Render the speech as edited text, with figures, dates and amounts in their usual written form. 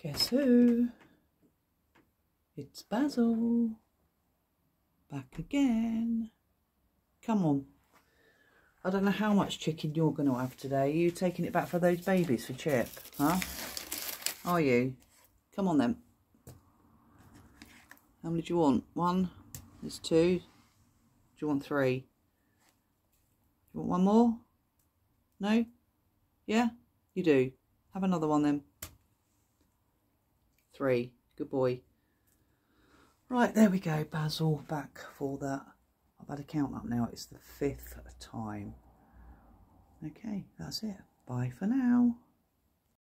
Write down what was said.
Guess who? It's Basil. Back again. Come on. I don't know how much chicken you're going to have today. Are you taking it back for those babies for Chip? Huh? Are you? Come on then. How many do you want? One? There's two. Do you want three? You want one more? No? Yeah? You do. Have another one then. Three. Good boy. Right, there we go. Basil back for that. I've had a count up now. It's the 5th time. Okay, that's it. Bye for now.